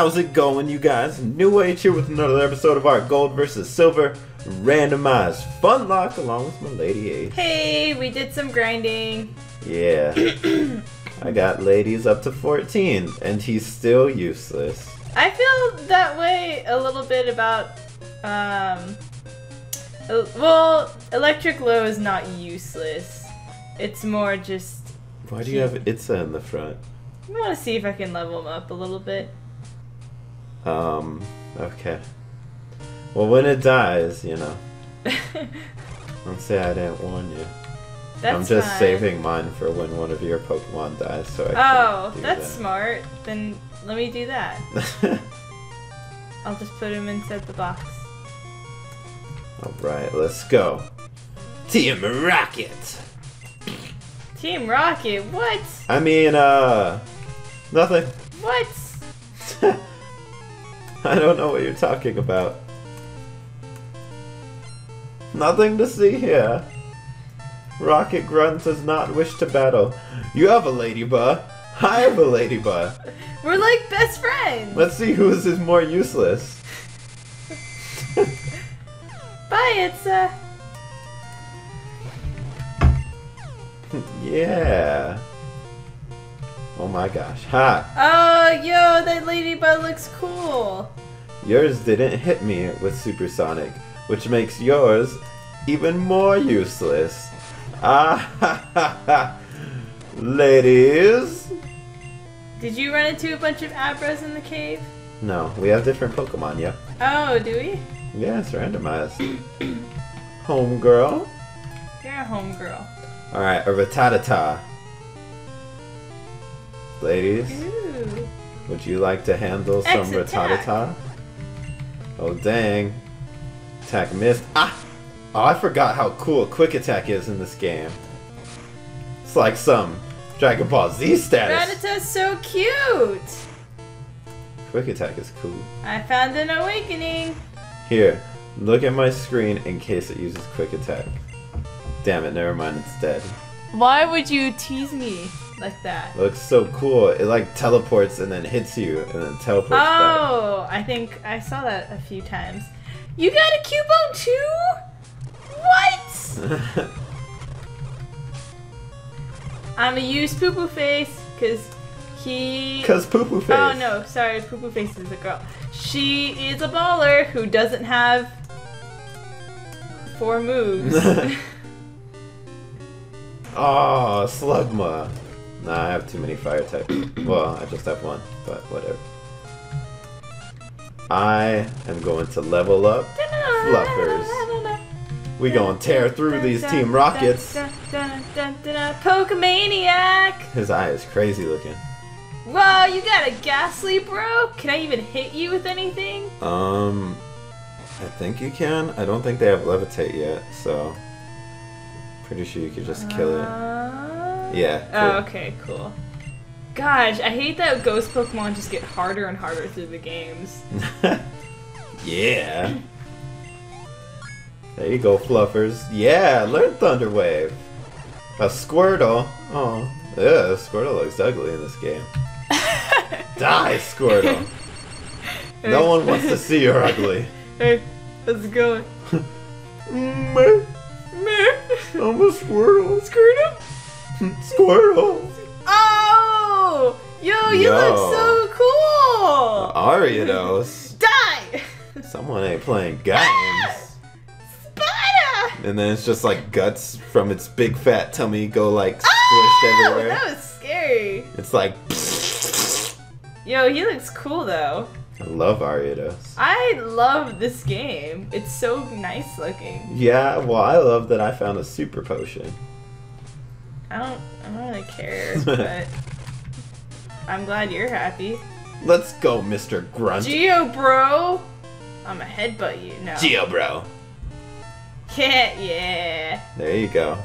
How's it going, you guys? New Age here with another episode of our Gold vs. Silver randomized fun lock along with my Lady Age. Hey, we did some grinding. Yeah. I got ladies up to 14 and he's still useless. I feel that way a little bit about well, Electric Low is not useless. It's more just... Why do you have Itza in the front? I want to see if I can level him up a little bit. Okay. Well, when it dies, you know. Don't say I didn't warn you. That's I'm just fine. Saving mine for when one of your Pokemon dies, so I can do that's that. Smart. Then let me do that. I'll just put him inside the box. Alright, let's go. Team Rocket! Team Rocket, what? I mean, nothing. What? I don't know what you're talking about. Nothing to see here. Rocket Grunt does not wish to battle. You have a Ladybug. I have a Ladybug. We're like best friends. Let's see whose is more useless. Bye, Itza. Yeah. Oh my gosh. Ha! Oh, yo, that ladybug looks cool. Yours didn't hit me with supersonic, which makes yours even more useless. Ah ha ha ha. Ladies. Did you run into a bunch of Abras in the cave? No, we have different Pokemon, yeah. Oh, do we? Yeah, it's randomized. Homegirl? Yeah, homegirl. Alright, a Rattata. Ladies, ooh, would you like to handle some Rattata? Oh dang. Attack missed. Ah! Oh, I forgot how cool Quick Attack is in this game. It's like some Dragon Ball Z status. Rattata's so cute! Quick Attack is cool. I found an Awakening! Here, look at my screen in case it uses Quick Attack. Damn it, never mind, it's dead. Why would you tease me like that? It looks so cool. It like teleports and then hits you and then teleports back. Oh, I think I saw that a few times. You got a Cubone too? What? I'm gonna use Poo Poo Face because Poo Poo Face. Oh no, sorry, Poo Poo Face is a girl. She is a baller who doesn't have 4 moves. Oh, Slugma. Nah, I have too many fire types. Well, I just have one, but whatever. I am going to level up Fluffers. We gonna tear through these Team Rockets. Pokemaniac! His eye is crazy looking. Whoa, you got a Ghastly, bro? Can I even hit you with anything? I think you can. I don't think they have Levitate yet, so... Pretty sure you could just kill it. Yeah. Cool. Oh, okay, cool. Gosh, I hate that ghost Pokemon just get harder and harder through the games. Yeah. There you go, Fluffers. Yeah, learn Thunder Wave. A Squirtle. Oh, yeah, Squirtle looks ugly in this game. Die, Squirtle. No one wants to see you're ugly. Hey, how's it going? Meh. Meh. I'm a Squirtle. Squirtle? Squirtle. Oh! Yo, you look so cool! Ariados. Die! Someone ain't playing games. Ah! Spider! And then it's just like guts from its big fat tummy go like squished everywhere. That was scary. It's like... Yo, he looks cool though. I love Ariados. I love this game. It's so nice looking. Yeah, well, I love that I found a super potion. I don't really care, but I'm glad you're happy. Let's go, Mr. Grunt. Geobro! I'm a headbutt you. No. Geobro. Yeah. There you go.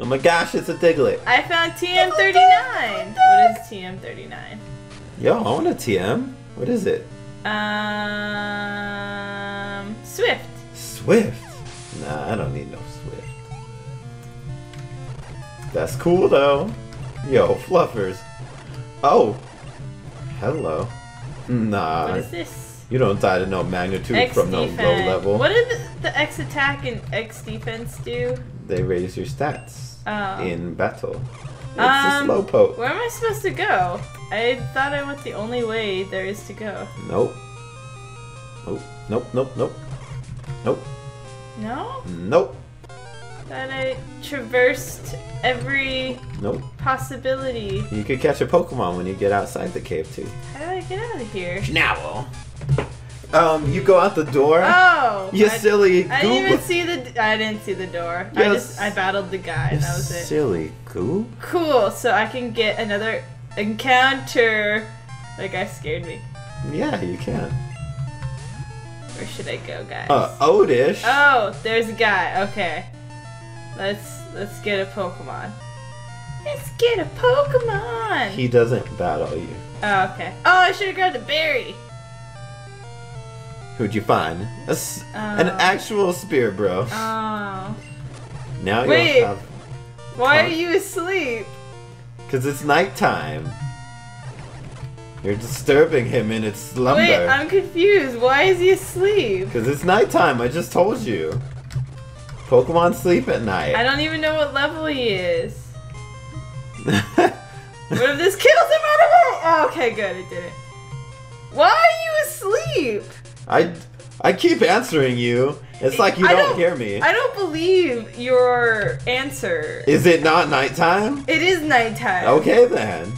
Oh my gosh, it's a Diglett. I found TM39. What is TM39? Yo, I want a TM. What is it? Swift. Swift? Nah, I don't need no Swift. That's cool, though. Yo, Fluffers. Oh. Hello. Nah. What is this? You don't die to no magnitude X from defense. No low level. What did the X attack and X defense do? They raise your stats in battle. It's a slowpoke. Where am I supposed to go? I thought I went the only way there is to go. Nope. Nope. Nope. Nope. Nope. Nope. No? Nope. That I traversed every possibility. You could catch a Pokemon when you get outside the cave too. How do I get out of here? Now. You go out the door. Oh, you silly goob. I didn't even see the. I didn't see the door. Yes. I battled the guy. And that was it. Silly goob. Cool. So I can get another encounter. That guy scared me. Yeah, you can. Where should I go, guys? Oddish. Oh, there's a guy. Okay. Let's get a Pokemon. Let's get a Pokemon! He doesn't battle you. Oh, okay. Oh, I should've grabbed a berry! Who'd you find? An actual spear, bro. Oh. Now you have... Why are you asleep? Because it's nighttime. You're disturbing him in his slumber. Wait, I'm confused. Why is he asleep? Because it's nighttime, I just told you. Pokemon sleep at night. I don't even know what level he is. What if this kills him out of it? Oh, okay, good, it did it. Why are you asleep? I keep answering you. It's like you don't hear me. I don't believe your answer. Is it not nighttime? It is nighttime. Okay, then.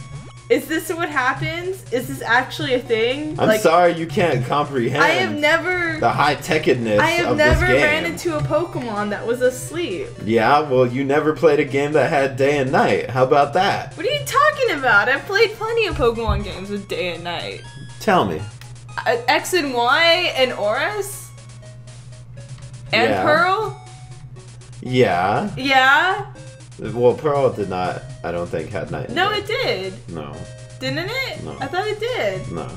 Is this what happens? Is this actually a thing? I'm like, sorry you can't comprehend. I have never the high-techedness. I have never ran into a Pokemon that was asleep. Yeah, well, you never played a game that had day and night. How about that? What are you talking about? I've played plenty of Pokemon games with day and night. Tell me. X and Y and Oras? And Pearl? Yeah. Yeah? Well, Pearl did not, I don't think, had night. No, it did. No. Didn't it? No. I thought it did. No.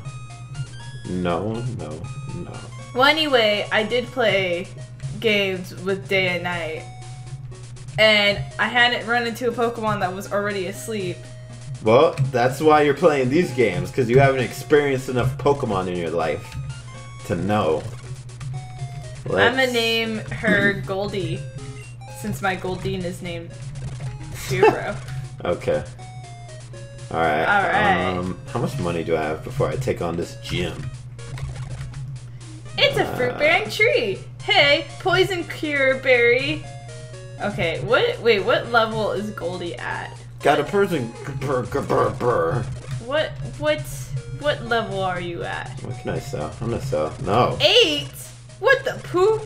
No, no, no. Well, anyway, I did play games with day and night. And I hadn't run into a Pokemon that was already asleep. Well, that's why you're playing these games, because you haven't experienced enough Pokemon in your life to know. I'm going to name her Goldie, since my Goldeen is named... Zero. Okay. Alright. Alright. How much money do I have before I take on this gym? It's a fruit-bearing tree! Hey, poison cure berry! Okay, wait, what level is Goldie at? Got a person. What level are you at? What can I sell? I'm gonna sell. No. 8? What the poop?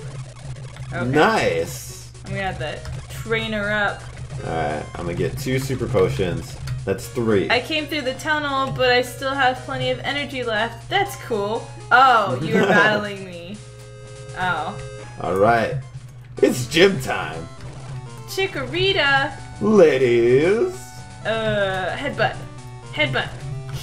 Okay. Nice! I'm gonna have to train her up. Alright, I'm gonna get 2 super potions. That's 3. I came through the tunnel, but I still have plenty of energy left. That's cool. Oh, you were battling me. Oh. Alright. It's gym time. Chikorita. Ladies. Headbutt. Headbutt.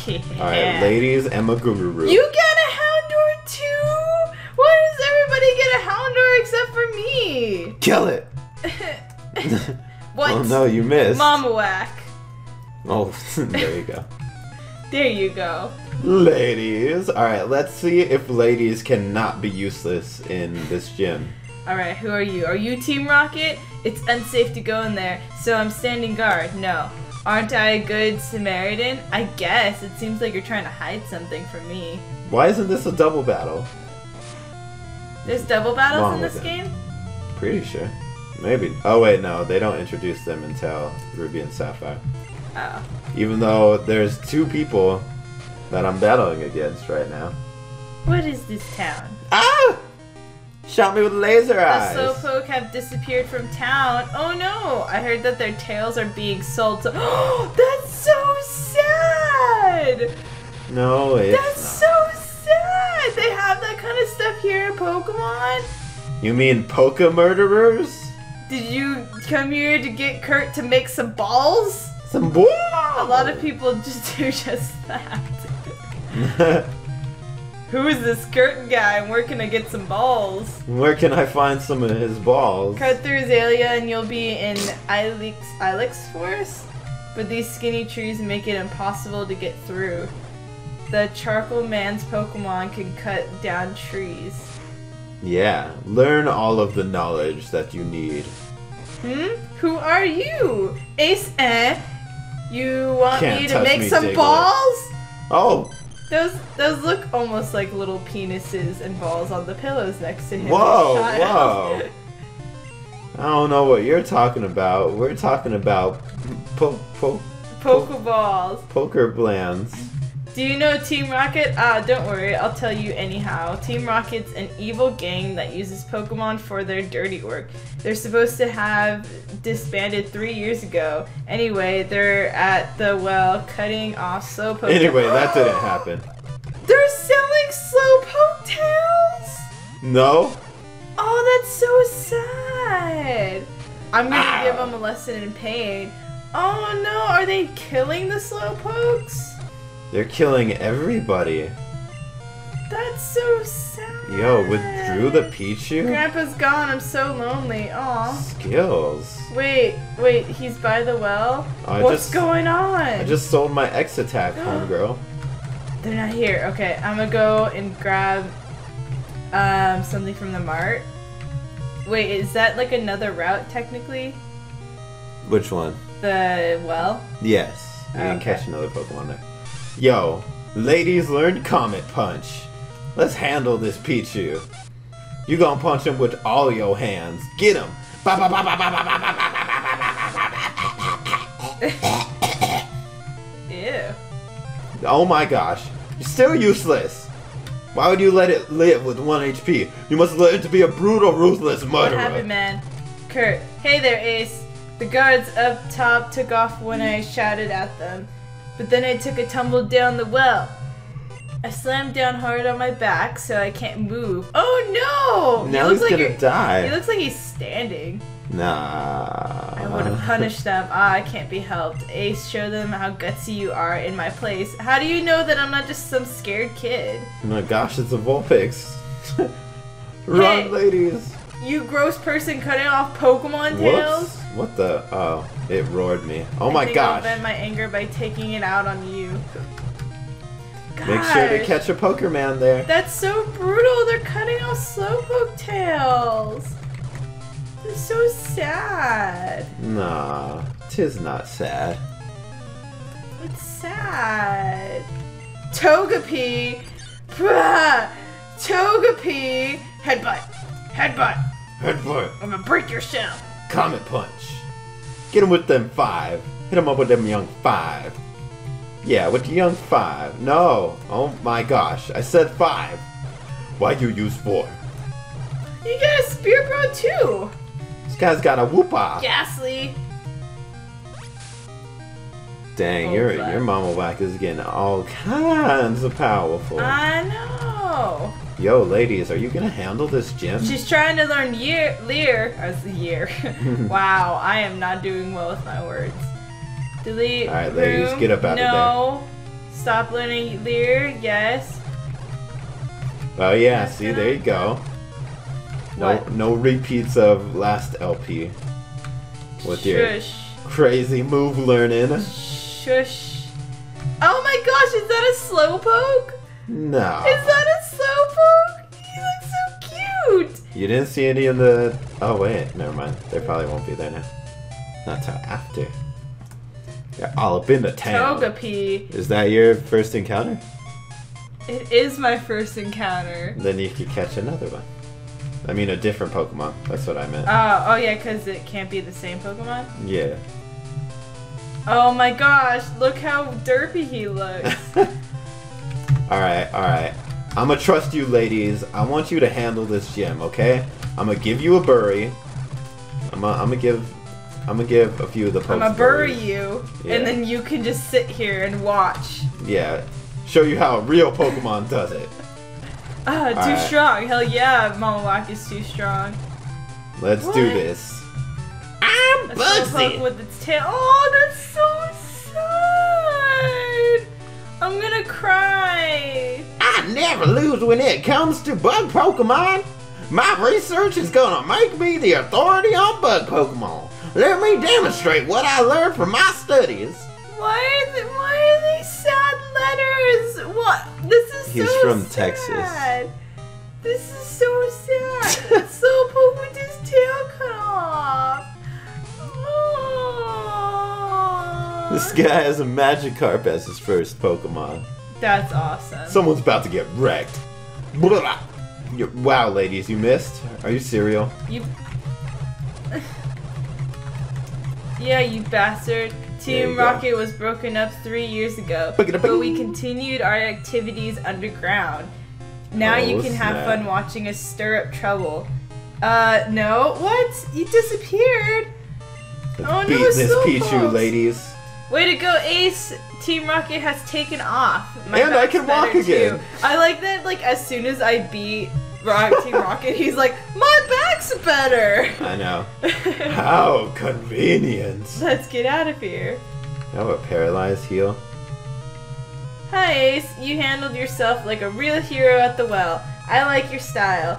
Yeah. Alright, ladies and Magururu. You got a Houndour too? Why does everybody get a Houndour except for me? Kill it. What? Oh no, you missed. Mama whack. Oh, there you go. There you go. Ladies. Alright, let's see if ladies cannot be useless in this gym. Alright, who are you? Are you Team Rocket? It's unsafe to go in there, so I'm standing guard. No. Aren't I a good Samaritan? I guess. It seems like you're trying to hide something from me. Why isn't this a double battle? There's double battles in this game? Pretty sure. Maybe. Oh wait, no, they don't introduce them until Ruby and Sapphire. Oh. Even though there's 2 people that I'm battling against right now. What is this town? Ah! Shot me with laser eyes! The Slowpoke have disappeared from town. Oh no! I heard that their tails are being sold to- Oh, that's so sad! No, it's not. That's so sad! They have that kind of stuff here in Pokemon? You mean Poke Murderers? Did you come here to get Kurt to make some balls? Some balls! A lot of people just do just that. Who is this Kurt guy and where can I get some balls? Where can I find some of his balls? Cut through Azalea and you'll be in Ilex Forest? But these skinny trees make it impossible to get through. the Charcoal Man's Pokemon can cut down trees. Yeah, learn all of the knowledge that you need. Who are you? Ace, You want me to make some balls? Oh! Those look almost like little penises and balls on the pillows next to him. Whoa, whoa! I don't know what you're talking about. We're talking about Pokeballs. Poker Blams. Do you know Team Rocket? Don't worry, I'll tell you anyhow. Team Rocket's an evil gang that uses Pokemon for their dirty work. They're supposed to have disbanded 3 years ago. Anyway, they're at the well cutting off Slowpoke. Anyway, that didn't happen. They're selling Slowpoke tails? No. Oh, that's so sad. I'm gonna give them a lesson in pain. Oh no, are they killing the Slowpokes? They're killing everybody. That's so sad. Yo, withdrew the Pichu? Grandpa's gone, I'm so lonely. Aw. Skills. Wait, he's by the well? What's going on? I just sold my X attack, homegirl. They're not here. Okay, I'm gonna go and grab something from the mart. Wait, is that like another route technically? Which one? The well? Yes. You can catch another Pokemon there. Yo, ladies, learn Comet Punch. Let's handle this Pichu. You gonna punch him with all your hands. Get him! Ew. Oh my gosh. You're still useless. Why would you let it live with 1 HP? You must learn to be a brutal, ruthless murderer. What happened, man? Kurt. Hey there, Ace. The guards up top took off when I shouted at them. But then I took a tumble down the well. I slammed down hard on my back, so I can't move. Oh no! Now he's gonna die. He looks like he's standing. Nah. I would have punished them. I can't be helped. Ace, show them how gutsy you are in my place. How do you know that I'm not just some scared kid? Oh my gosh, it's a Vulpix. Run, ladies! You gross person cutting off Pokemon tails? What the? Oh, it roared me. Oh my gosh. I'll vent my anger by taking it out on you. Gosh. Make sure to catch a Pokemon there. That's so brutal. They're cutting off Slowpoke tails. They're so sad. Nah, tis not sad. It's sad. Togepi. Togepi. Headbutt. Headbutt. Headbutt. I'm gonna break your shell. Comet Punch. Get him with them 5. Hit him up with them young 5. Yeah, with the young 5. No. Oh my gosh. I said 5. Why you use 4? You got a Spear Bro too. This guy's got a Whoopah. Ghastly. Dang, your Mama Whack is getting all kinds of powerful. I know. Yo, ladies, are you gonna handle this gym? She's trying to learn Leer. Wow, I am not doing well with my words. Delete. All right, ladies, get up out of there. No, stop learning Leer. Yes. Oh yeah, see, there you go. What? No repeats of last LP. With your crazy move learning. Shush. Oh my gosh, is that a Slowpoke? No. Is that a Slowpoke? He looks so cute! You didn't see any in the... Oh wait, never mind. They probably won't be there now. Not till after. They're all up in the town. Togepi! Is that your first encounter? It is my first encounter. Then you could catch another one. I mean a different Pokemon, that's what I meant. Oh yeah, because it can't be the same Pokemon? Yeah. Oh my gosh, look how derpy he looks. Alright, alright. I'ma trust you ladies. I want you to handle this gym, okay? I'ma give you a bury. I'ma give a few of the Pokemon. I'ma bury you, and then you can just sit here and watch. Yeah. Show you how a real Pokemon does it. Too strong. Hell yeah, Mama Whack is too strong. Let's do this. I'm Bugsy! With its tail. Oh, that's so sad! I'm gonna cry! I never lose when it comes to bug Pokemon! My research is gonna make me the authority on bug Pokemon! Let me demonstrate what I learned from my studies! Why are they sad? letters. What? This is He's so sad. He's from Texas. This is so sad. So poor with his tail cut off. Aww. This guy has a Magikarp as his first Pokemon. That's awesome. Someone's about to get wrecked. Blah. Wow, ladies, you missed? Are you cereal? You... Yeah, you bastard. Team Rocket was broken up 3 years ago, but we continued our activities underground. Now you can have fun watching us stir up trouble. No, what? You disappeared? Oh no, this Pichu, ladies. Way to go, Ace! Team Rocket has taken off. And I can walk again. I like that. Like as soon as I beat Team Rocket, he's like, my back's better. I know. How convenient. Let's get out of here. Now a paralyzed heel. Hi Ace, you handled yourself like a real hero at the well. I like your style.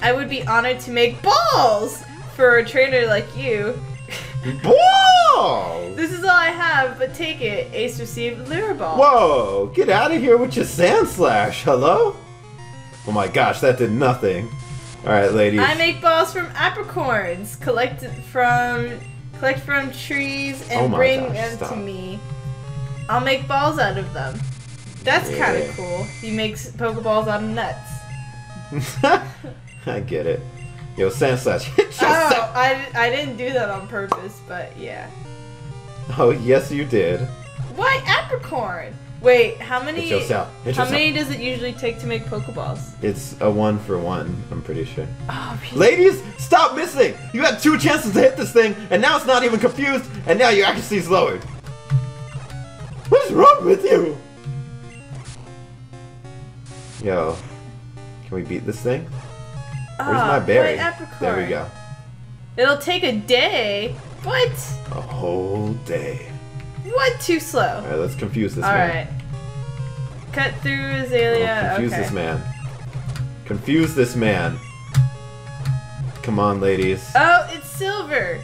I would be honored to make balls for a trainer like you. Balls! This is all I have, but take it. Ace received Lure Ball. Whoa! Get out of here with your Sand Slash, hello? Oh my gosh, that did nothing. Alright, ladies. I make balls from apricorns. Collect from trees and bring them to me. I'll make balls out of them. That's kind of cool. He makes Pokeballs out of nuts. I get it. Yo, Sand Slash, hit yourself! Oh, I didn't do that on purpose, but yeah. Oh, yes you did. Why apricorn? Wait, how many does it usually take to make Pokeballs? It's a 1 for 1, I'm pretty sure. Oh, really? Ladies, stop missing! You had 2 chances to hit this thing, and now it's not even confused, and now your accuracy's lowered. What is wrong with you? Yo, can we beat this thing? Where's my berry? There we go. It'll take a day. What? A whole day. What? Too slow. Alright, let's confuse this man. Alright. Cut through Azalea. Confuse this man. Confuse this man. Come on, ladies. Oh, it's Silver.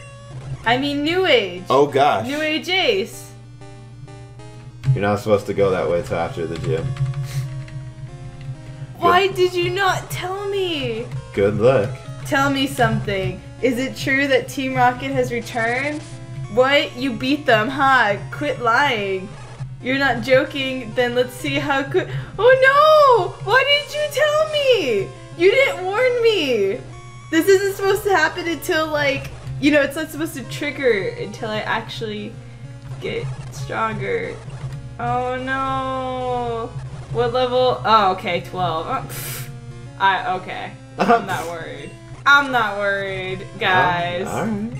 I mean, New Age. Oh, gosh. New Age Ace. You're not supposed to go that way till after the gym. Why did you not tell me? Good luck. Tell me something. Is it true that Team Rocket has returned? What? You beat them, huh? Quit lying. You're not joking. Then let's see how good. Oh no! Why didn't you tell me? You didn't warn me. This isn't supposed to happen until it's not supposed to trigger until I actually get stronger. Oh no. What level? Oh, okay, 12. Oh, okay. I'm not worried. I'm not worried, guys. All right.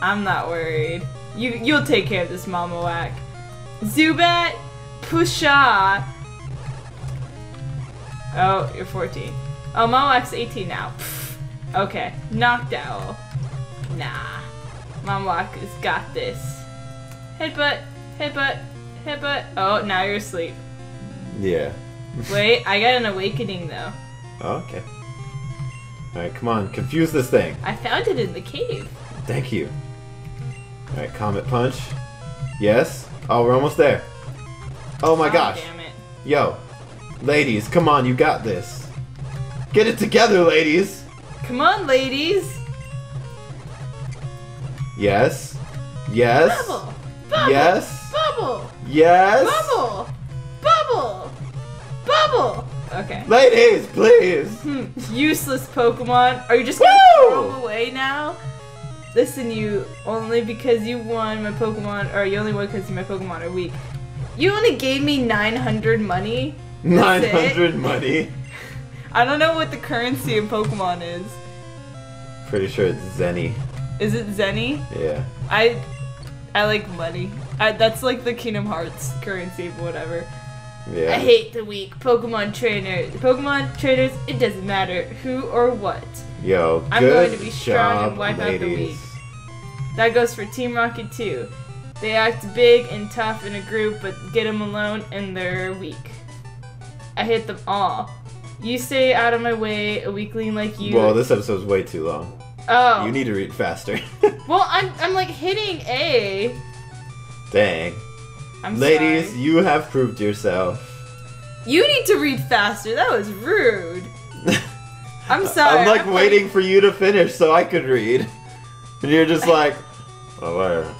I'm not worried. You'll take care of this, Mama Whack. Zubat, Pusha. Oh, you're 14. Oh, Mama Whack's 18 now. Okay, Noctowl. Nah, Mama Whack has got this. Headbutt, headbutt, headbutt. Oh, now you're asleep. Yeah. Wait, I got an awakening though. Oh, okay. Alright, come on, confuse this thing. I found it in the cave. Thank you. Alright, Comet Punch. Yes. Oh, we're almost there. Oh my gosh. Damn it. Yo, ladies, come on, you got this. Get it together, ladies. Come on, ladies. Yes. Yes. Bubble. Bubble. Yes. Bubble. Yes. Bubble. Bubble! Bubble! Okay. Ladies, please! Useless Pokemon. Are you just gonna throw them away now? Listen, you only because you won my Pokemon, or you only won because my Pokemon are weak. You only gave me 900 money. 900 money? I don't know what the currency of Pokemon is. Pretty sure it's Zenny. Is it Zenny? Yeah. I like money. That's like the Kingdom Hearts currency, whatever. Yeah. I hate the weak Pokemon trainers. Pokemon trainers, it doesn't matter who or what. Yo, I'm going to be strong and wipe out the weak. That goes for Team Rocket too. They act big and tough in a group, but get them alone and they're weak. I hit them all. You stay out of my way, a weakling like you. Well, this episode's way too long. Oh. You need to read faster. Well, I'm like hitting A. Dang. I'm Ladies, sorry. You have proved yourself. You need to read faster. That was rude. I'm sorry. I'm like waiting for you to finish so I could read. And you're just like, oh, whatever.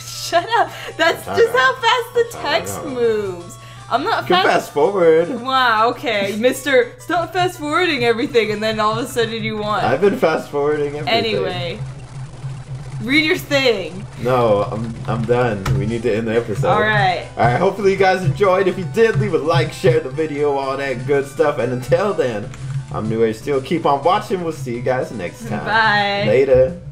Shut up. That's just how fast the text moves. I'm not fast forward. Wow, okay. Mister, stop fast forwarding everything and then all of a sudden you want. I've been fast forwarding everything. Anyway. Read your thing. No, I'm done. We need to end the episode. Alright. Alright, hopefully you guys enjoyed. If you did, leave a like, share the video, all that good stuff. And until then, I'm New Age Steel. Keep on watching. We'll see you guys next time. Bye. Later.